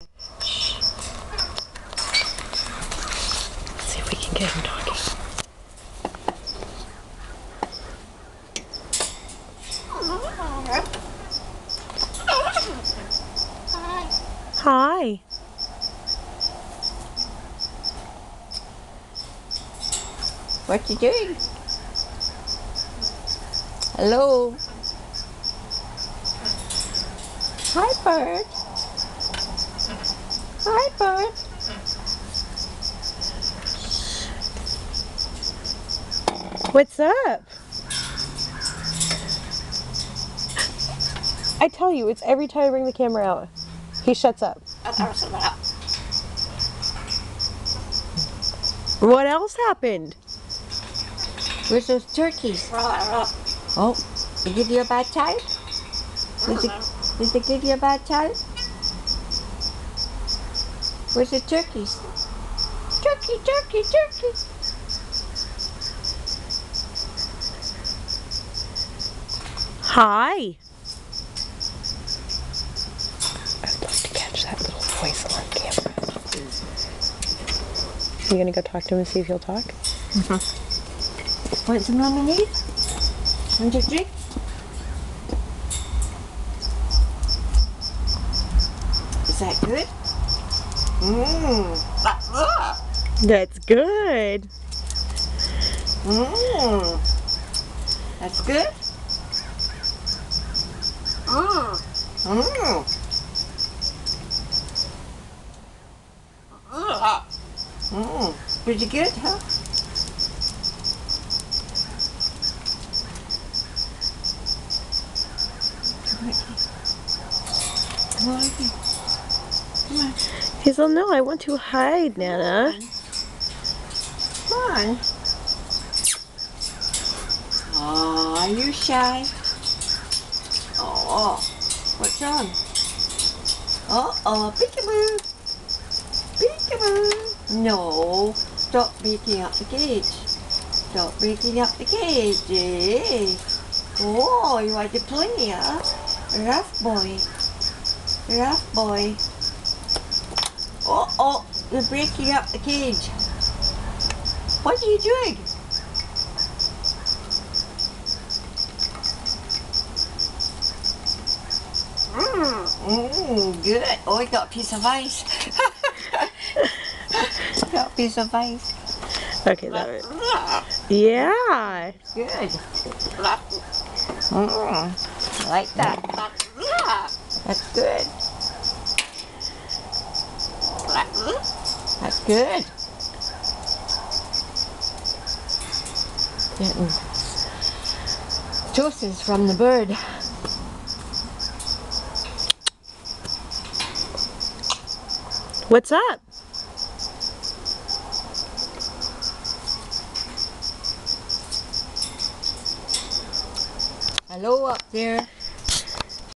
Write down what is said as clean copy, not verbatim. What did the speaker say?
Let's see if we can get him talking. Hi. What you doing? Hello. Hi, bird. Hi, bird. What's up? I tell you, it's every time I bring the camera out, he shuts up. What else happened? Where's those turkeys? Oh, they give you a bad time? Did they give you a bad time? Where's the turkeys? Turkey, turkey, turkey! Hi! I'd love to catch that little voice on camera. Are you gonna go talk to him and see if he'll talk? Mm-hmm. Want some lemonade? Want your drink? Is that good? Mmm, that's good. That's good. Mmm, that's good. Mmm, mmm. Mmm, pretty good, huh? Come on, come on. He's all, no, I want to hide, Nana. Come on. Oh, are you shy? Oh, what's wrong? Uh-oh, peekaboo. Peekaboo. No, stop breaking up the cage. Stop breaking up the cage. Eh? Oh, you want to play, huh? Rough boy. Rough boy. Oh, they're breaking up the cage. What are you doing? Good. Oh, I got a piece of ice. Got a piece of ice. Okay, that works. Yeah. Good. I like that. That's good. That's good. Getting juices from the bird. What's up? Hello up there.